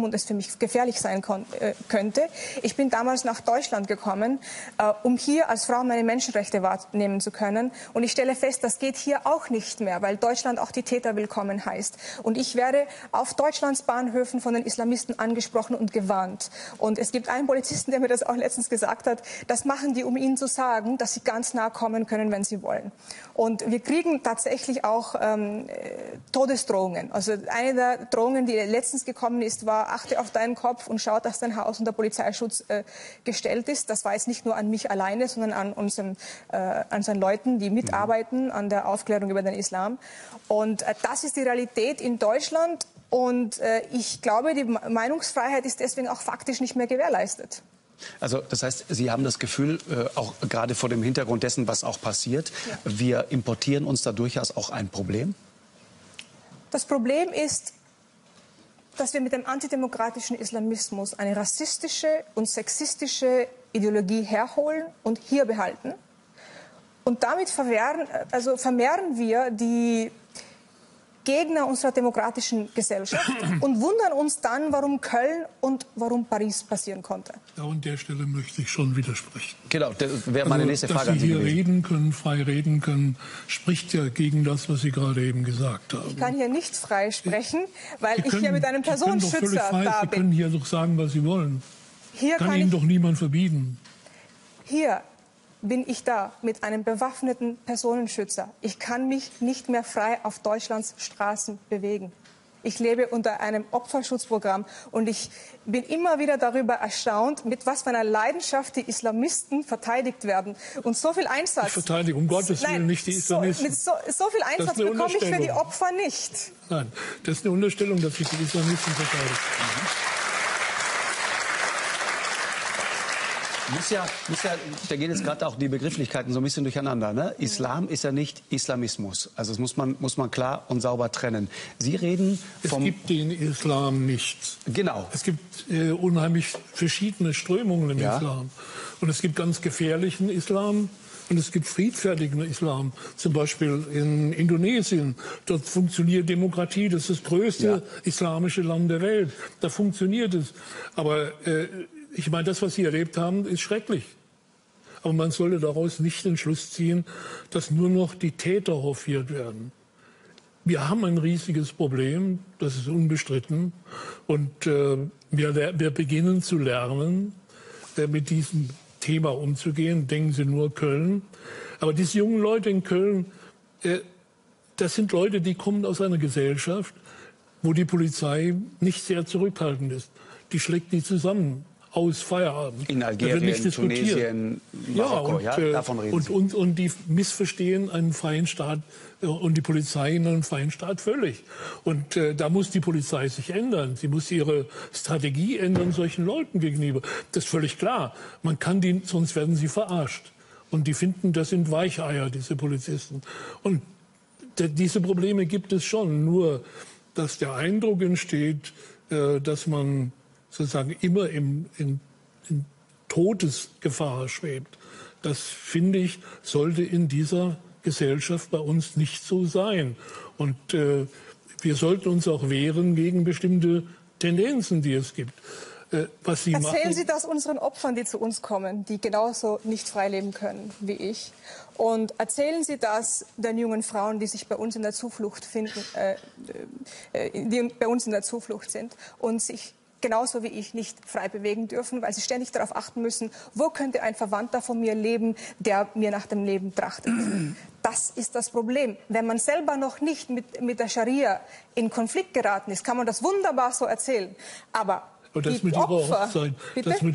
haben und es für mich gefährlich sein könnte. Ich bin damals nach Deutschland gekommen, um hier als Frau meine Menschenrechte wahrnehmen zu können. Und ich stelle fest, das geht hier auch nicht mehr, weil Deutschland auch die Täter willkommen heißt. Und ich werde auf Deutschlands Bahnhöfen von den Islamisten angesprochen und gewarnt. Und es gibt einen Polizisten, der mir das auch letztens gesagt hat, das machen die, um ihnen zu sagen, dass sie ganz nah kommen können, wenn sie wollen. Und wir kriegen tatsächlich auch Todesdrohungen. Also eine der Drohungen, die letztens gekommen ist, war, achte auf deinen Kopf und schau, dass dein Haus unter Polizeischutz gestellt ist. Das war jetzt nicht nur an mich alleine, sondern an unseren Leuten, die mitarbeiten an der Aufklärung über den Islam. Und das ist die Realität in Deutschland. Und ich glaube, die Meinungsfreiheit ist deswegen auch faktisch nicht mehr gewährleistet. Also das heißt, Sie haben das Gefühl, auch gerade vor dem Hintergrund dessen, was auch passiert, ja, wir importieren uns da durchaus auch ein Problem? Das Problem ist, dass wir mit dem antidemokratischen Islamismus eine rassistische und sexistische Ideologie herholen und hier behalten. Und damit vermehren wir die Gegner unserer demokratischen Gesellschaft und wundern uns dann, warum Köln und warum Paris passieren konnte. Ja, und an der Stelle möchte ich schon widersprechen. Genau, das wäre meine nächste Frage an Sie. Dass Sie hier reden können, frei reden können, spricht ja gegen das, was Sie gerade eben gesagt haben. Ich kann hier nicht frei sprechen, weil ich hier mit einem Personenschützer da bin. Sie können hier doch sagen, was Sie wollen. Hier kann Ihnen doch niemand verbieten. Hier bin ich da mit einem bewaffneten Personenschützer. Ich kann mich nicht mehr frei auf Deutschlands Straßen bewegen. Ich lebe unter einem Opferschutzprogramm und ich bin immer wieder darüber erstaunt, mit was für einer Leidenschaft die Islamisten verteidigt werden. Und so viel Einsatz... Ich verteidige um Gottes Willen nicht die Islamisten. So viel Einsatz bekomme ich für die Opfer nicht. Nein, das ist eine Unterstellung, dass ich die Islamisten verteidige. Da gehen jetzt gerade auch die Begrifflichkeiten so ein bisschen durcheinander. Ne? Islam ist ja nicht Islamismus. Also das muss man klar und sauber trennen. Sie reden vom... Es gibt den Islam nicht. Genau. Es gibt unheimlich verschiedene Strömungen im Islam. Und es gibt ganz gefährlichen Islam. Und es gibt friedfertigen Islam, zum Beispiel in Indonesien. Dort funktioniert Demokratie, das ist das größte islamische Land der Welt. Da funktioniert es. Aber ich meine, das, was Sie erlebt haben, ist schrecklich. Aber man sollte daraus nicht den Schluss ziehen, dass nur noch die Täter hofiert werden. Wir haben ein riesiges Problem, das ist unbestritten. Und wir beginnen zu lernen, mit diesem Thema umzugehen. Denken Sie nur Köln. Aber diese jungen Leute in Köln, das sind Leute, die kommen aus einer Gesellschaft, wo die Polizei nicht sehr zurückhaltend ist. Die schlägt die zusammen aus Feierabend. In Algerien, nicht diskutiert. Tunesien, Marokko, davon reden Sie. Und die missverstehen einen freien Staat und die Polizei in einem freien Staat völlig. Und da muss die Polizei sich ändern. Sie muss ihre Strategie ändern, solchen Leuten gegenüber. Das ist völlig klar. Man kann die, sonst werden sie verarscht. Und die finden, das sind Weicheier, diese Polizisten. Und diese Probleme gibt es schon. Nur, dass der Eindruck entsteht, dass man sozusagen immer in Todesgefahr schwebt. Das, finde ich, sollte in dieser Gesellschaft bei uns nicht so sein. Und wir sollten uns auch wehren gegen bestimmte Tendenzen, die es gibt. Was Sie machen, erzählen Sie das unseren Opfern, die zu uns kommen, die genauso nicht frei leben können wie ich. Und erzählen Sie das den jungen Frauen, die sich bei uns in der Zuflucht finden, die bei uns in der Zuflucht sind und sich genauso wie ich nicht frei bewegen dürfen, weil sie ständig darauf achten müssen, wo könnte ein Verwandter von mir leben, der mir nach dem Leben trachtet. Das ist das Problem. Wenn man selber noch nicht mit der Scharia in Konflikt geraten ist, kann man das wunderbar so erzählen. Aber das mit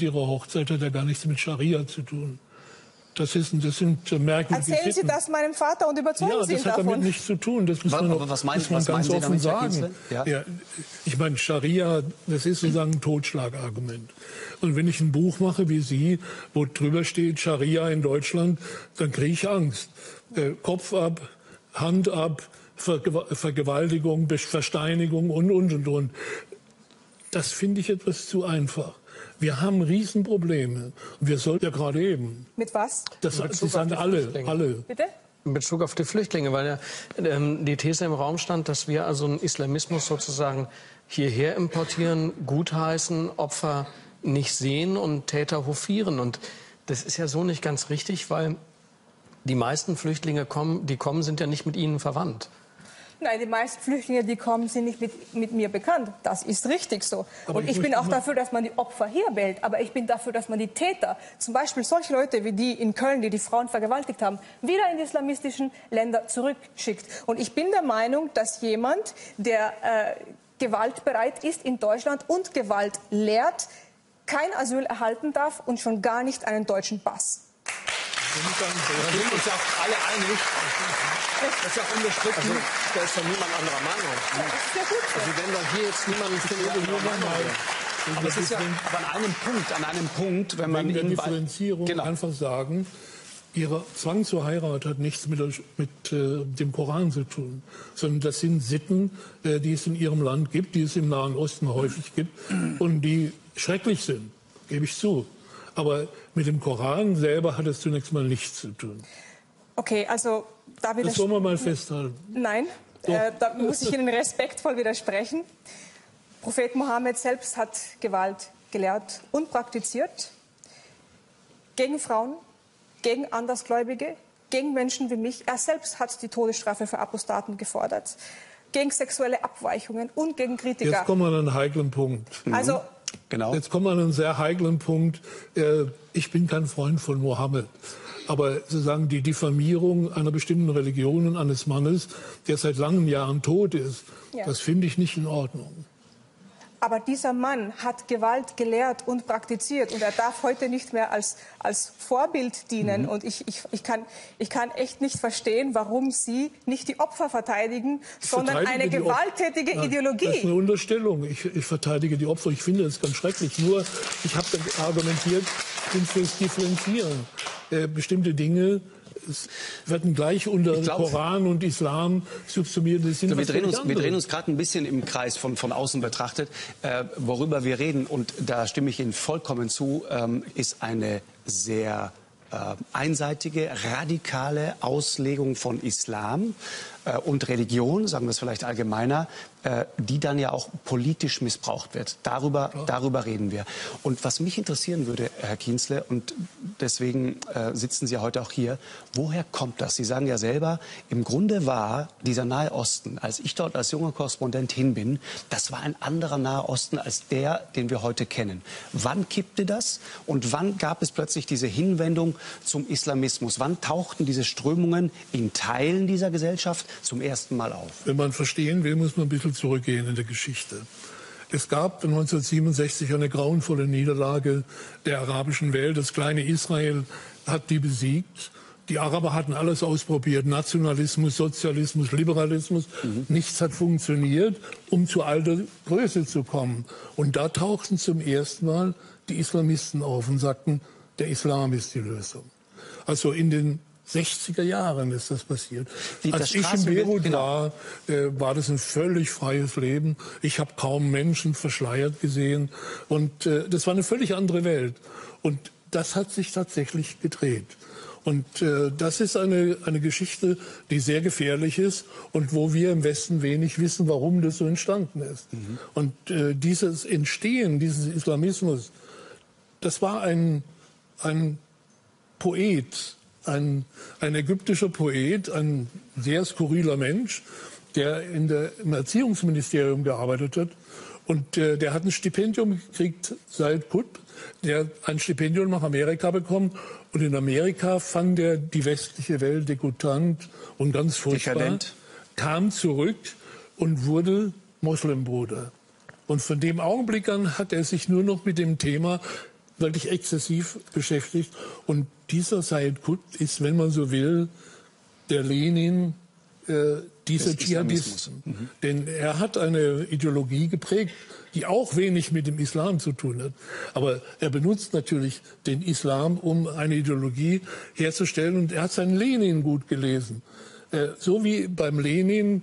Ihrer Hochzeit hat ja gar nichts mit Scharia zu tun. Das sind merkwürdige Sitten. Erzählen Sie das meinem Vater und überzeugen Sie ihn davon. Ja, das hat damit nichts zu tun. Das muss man ganz offen sagen. Ja, ich meine, Scharia, das ist sozusagen ein Totschlagargument. Und wenn ich ein Buch mache wie Sie, wo drüber steht Scharia in Deutschland, dann kriege ich Angst. Kopf ab, Hand ab, Vergewaltigung, Versteinigung und. Das finde ich etwas zu einfach. Wir haben Riesenprobleme. Wir sollten ja gerade eben. Mit was? Das sind alle. Bitte? in Bezug auf die Flüchtlinge, weil ja die These im Raum stand, dass wir also einen Islamismus sozusagen hierher importieren, gutheißen, Opfer nicht sehen und Täter hofieren. Und das ist ja so nicht ganz richtig, weil die meisten Flüchtlinge, die kommen, sind ja nicht mit ihnen verwandt. Nein, die meisten Flüchtlinge, die kommen, sind nicht mit mir bekannt. Das ist richtig so. Aber und ich bin auch dafür, dass man die Opfer hier wählt. Aber ich bin dafür, dass man die Täter, zum Beispiel solche Leute wie die in Köln, die die Frauen vergewaltigt haben, wieder in die islamistischen Länder zurückschickt. Und ich bin der Meinung, dass jemand, der gewaltbereit ist in Deutschland und Gewalt lehrt, kein Asyl erhalten darf und schon gar nicht einen deutschen Pass. Wir sind uns ja auch alle einig. Das ist ja auch unbestritten. Da ist ja niemand anderer Meinung. Ja, das ist ja gut. Also wenn wir hier jetzt niemanden finden, nur mal. Aber es ist ja an einem Punkt, wenn man in Differenzierung einfach sagen, ihre Zwang zur Heirat hat nichts mit dem Koran zu tun, sondern das sind Sitten, die es in ihrem Land gibt, die es im Nahen Osten häufig gibt und die schrecklich sind, gebe ich zu. Aber mit dem Koran selber hat es zunächst mal nichts zu tun. Okay, also da will ich... Das wollen wir mal festhalten. Nein, da muss ich Ihnen respektvoll widersprechen. Prophet Mohammed selbst hat Gewalt gelehrt und praktiziert. Gegen Frauen, gegen Andersgläubige, gegen Menschen wie mich. Er selbst hat die Todesstrafe für Apostaten gefordert. Gegen sexuelle Abweichungen und gegen Kritiker. Jetzt kommen wir an einen heiklen Punkt. Also... Genau. Jetzt kommen wir an einen sehr heiklen Punkt. Ich bin kein Freund von Mohammed. Aber sozusagen die Diffamierung einer bestimmten Religion und eines Mannes, der seit langen Jahren tot ist, ja, das finde ich nicht in Ordnung. Aber dieser Mann hat Gewalt gelehrt und praktiziert. Und er darf heute nicht mehr als Vorbild dienen. Mhm. Und ich kann echt nicht verstehen, warum Sie nicht die Opfer verteidigen, sondern eine gewalttätige Ideologie. Das ist eine Unterstellung. Ich verteidige die Opfer. Ich finde das ganz schrecklich. Nur, ich habe argumentiert, ich bin fürs Differenzieren. Bestimmte Dinge... Es werden gleich unter Koran und Islam subsumiert. So, wir drehen uns gerade ein bisschen im Kreis von außen betrachtet. Worüber wir reden, und da stimme ich Ihnen vollkommen zu, ist eine sehr einseitige, radikale Auslegung von Islam und Religion, sagen wir es vielleicht allgemeiner, die dann ja auch politisch missbraucht wird. Darüber reden wir. Und was mich interessieren würde, Herr Kienzle, und deswegen sitzen Sie heute auch hier, woher kommt das? Sie sagen ja selber, im Grunde war dieser Nahe Osten, als ich dort als junger Korrespondent hin bin, das war ein anderer Nahe Osten als der, den wir heute kennen. Wann kippte das? Und wann gab es plötzlich diese Hinwendung zum Islamismus? Wann tauchten diese Strömungen in Teilen dieser Gesellschaft zum ersten Mal auf? Wenn man verstehen will, muss man ein bisschen zurückgehen in der Geschichte. Es gab 1967 eine grauenvolle Niederlage der arabischen Welt. Das kleine Israel hat die besiegt. Die Araber hatten alles ausprobiert. Nationalismus, Sozialismus, Liberalismus. Mhm. Nichts hat funktioniert, um zur alten Größe zu kommen. Und da tauchten zum ersten Mal die Islamisten auf und sagten, der Islam ist die Lösung. Also in den 60er Jahren ist das passiert. Als ich in Beirut war das ein völlig freies Leben. Ich habe kaum Menschen verschleiert gesehen. Und das war eine völlig andere Welt. Und das hat sich tatsächlich gedreht. Und das ist eine Geschichte, die sehr gefährlich ist und wo wir im Westen wenig wissen, warum das so entstanden ist. Mhm. Und dieses Entstehen, dieses Islamismus, das war ein Poet, ein ägyptischer Poet, ein sehr skurriler Mensch, der im Erziehungsministerium gearbeitet hat. Und der hat ein Stipendium gekriegt, Sayyid Qutb, der hat ein Stipendium nach Amerika bekommen. Und in Amerika fand er die westliche Welt dekadent und ganz furchtbar, kam zurück und wurde Moslembruder. Und von dem Augenblick an hat er sich nur noch mit dem Thema wirklich exzessiv beschäftigt. Und dieser Sayyid Qutb ist, wenn man so will, der Lenin dieser Dschihadisten. Mhm. Denn er hat eine Ideologie geprägt, die auch wenig mit dem Islam zu tun hat. Aber er benutzt natürlich den Islam, um eine Ideologie herzustellen. Und er hat seinen Lenin gut gelesen. So wie beim Lenin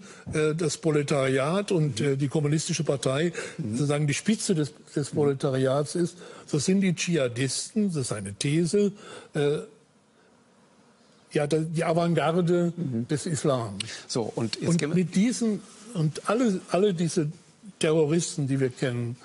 das Proletariat und die Kommunistische Partei sozusagen die Spitze des Proletariats ist, so sind die Dschihadisten, das ist eine These, ja, die Avantgarde des Islam. So, und jetzt und mit diesen und alle diese Terroristen, die wir kennen,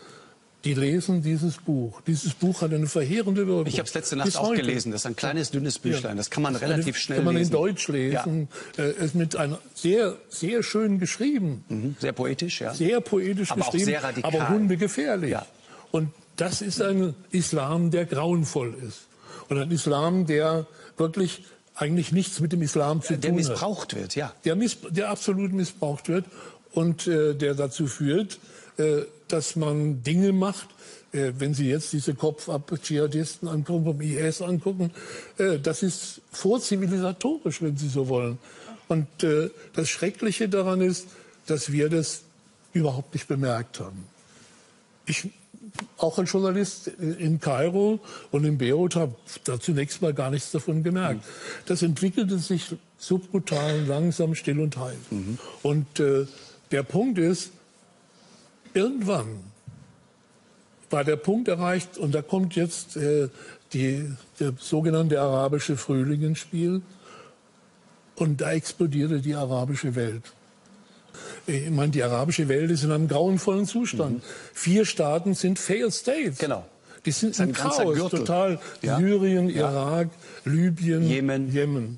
die lesen dieses Buch. Dieses Buch hat eine verheerende Wirkung. Ich habe es letzte Nacht auch gelesen. Das ist ein kleines, dünnes Büchlein. Ja. Das kann man relativ schnell lesen. Kann man in Deutsch lesen. Ja. Es ist mit einem sehr, sehr schön geschrieben. Mhm. Sehr poetisch, ja. Sehr poetisch aber geschrieben, auch sehr radikal. Aber hundegefährlich. Ja. Und das ist ein Islam, der grauenvoll ist. Und ein Islam, der wirklich eigentlich nichts mit dem Islam zu tun hat. Der missbraucht wird, ja. Der absolut missbraucht wird und der dazu führt, dass man Dinge macht, wenn Sie jetzt diese Kopf-ab-Dschihadisten angucken, vom IS angucken, das ist vorzivilisatorisch, wenn Sie so wollen. Und das Schreckliche daran ist, dass wir das überhaupt nicht bemerkt haben. Auch ein Journalist in Kairo und in Beirut habe da zunächst mal gar nichts davon gemerkt. Das entwickelte sich subkutan, langsam, still und heil. Und der Punkt ist, irgendwann war der Punkt erreicht und da kommt jetzt der sogenannte arabische Frühling ins Spiel und da explodierte die arabische Welt. Ich meine, die arabische Welt ist in einem grauenvollen Zustand. 4 Staaten sind Failed States. Genau. Die sind im Chaos total. Ja. Syrien, ja. Irak, Libyen, Jemen.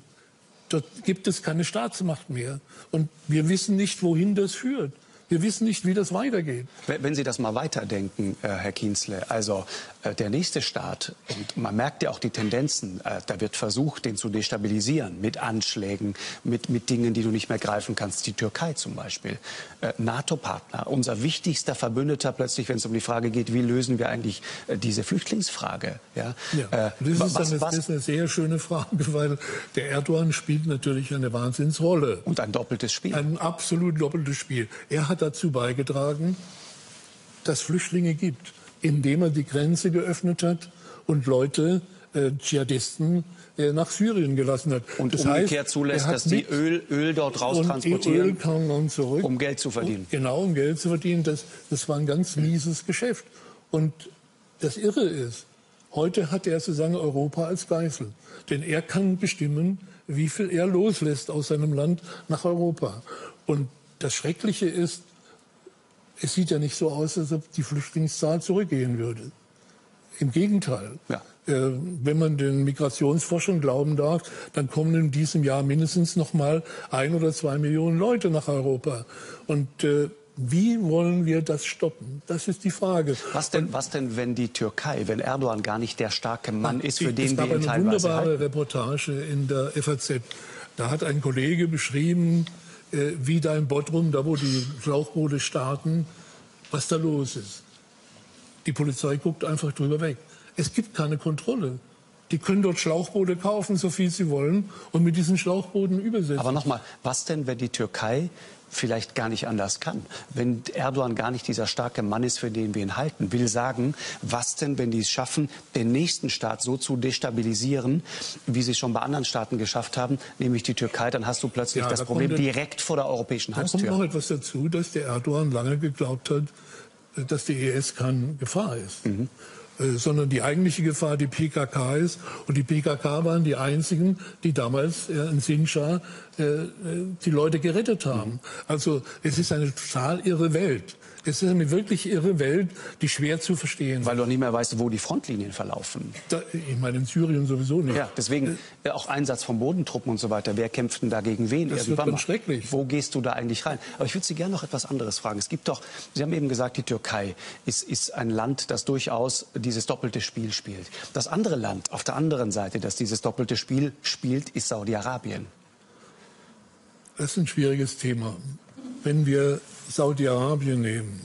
Dort gibt es keine Staatsmacht mehr. Und wir wissen nicht, wohin das führt. Wir wissen nicht, wie das weitergeht. Wenn Sie das mal weiterdenken, Herr Kienzle, also der nächste Staat, und man merkt ja auch die Tendenzen, da wird versucht, den zu destabilisieren mit Anschlägen, mit Dingen, die du nicht mehr greifen kannst. Die Türkei zum Beispiel, NATO-Partner, unser wichtigster Verbündeter plötzlich, wenn es um die Frage geht, wie lösen wir eigentlich diese Flüchtlingsfrage. Ja? Ja, das ist eine sehr schöne Frage, weil der Erdogan spielt natürlich eine Wahnsinnsrolle. Und ein doppeltes Spiel. Ein absolut doppeltes Spiel. Er hat dazu beigetragen, dass Flüchtlinge gibt, indem er die Grenze geöffnet hat und Leute, Dschihadisten, nach Syrien gelassen hat. Und das umgekehrt heißt, zulässt, dass die Öl dort raus transportieren, Öl kam dann zurück, um Geld zu verdienen. Genau, um Geld zu verdienen. Das war ein ganz mieses Geschäft. Und das Irre ist, heute hat er sozusagen Europa als Geißel. Denn er kann bestimmen, wie viel er loslässt aus seinem Land nach Europa. Und das Schreckliche ist, es sieht ja nicht so aus, als ob die Flüchtlingszahl zurückgehen würde. Im Gegenteil. Ja. Wenn man den Migrationsforschern glauben darf, dann kommen in diesem Jahr mindestens noch mal 1 oder 2 Millionen Leute nach Europa. Und wie wollen wir das stoppen? Das ist die Frage. Was denn, wenn die Türkei, wenn Erdogan gar nicht der starke Mann ist, für den wir ihn teilweise halten? Es gab eine wunderbare Reportage in der FAZ. Da hat ein Kollege beschrieben, wie da in Bodrum, da wo die Schlauchboote starten, was da los ist. Die Polizei guckt einfach drüber weg. Es gibt keine Kontrolle. Die können dort Schlauchboote kaufen, so viel sie wollen, und mit diesen Schlauchbooten übersetzen. Aber nochmal, was denn, wenn die Türkei vielleicht gar nicht anders kann? Wenn Erdogan gar nicht dieser starke Mann ist, für den wir ihn halten, will sagen, was denn, wenn die es schaffen, den nächsten Staat so zu destabilisieren, wie sie es schon bei anderen Staaten geschafft haben, nämlich die Türkei, dann hast du plötzlich das Problem direkt vor der europäischen Haustür. Da kommt noch etwas dazu, dass der Erdogan lange geglaubt hat, dass der IS keine Gefahr ist, sondern die eigentliche Gefahr die PKK ist. Und die PKK waren die einzigen, die damals in Sinjar die Leute gerettet haben. Also es ist eine total irre Welt. Es ist eine wirklich irre Welt, die schwer zu verstehen ist. Weil du auch nicht mehr weißt, wo die Frontlinien verlaufen. Ich meine, in Syrien sowieso nicht. Ja, deswegen auch Einsatz von Bodentruppen und so weiter. Wer kämpft denn da gegen wen? Das wird dann schrecklich. Wo gehst du da eigentlich rein? Aber ich würde Sie gerne noch etwas anderes fragen. Es gibt doch, Sie haben eben gesagt, die Türkei ist ein Land, das durchaus dieses doppelte Spiel spielt. Das andere Land auf der anderen Seite, das dieses doppelte Spiel spielt, ist Saudi-Arabien. Das ist ein schwieriges Thema. Wenn wir Saudi-Arabien nehmen,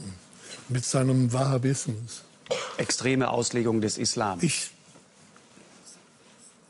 mit seinem Wahhabismus. Extreme Auslegung des Islam. Ich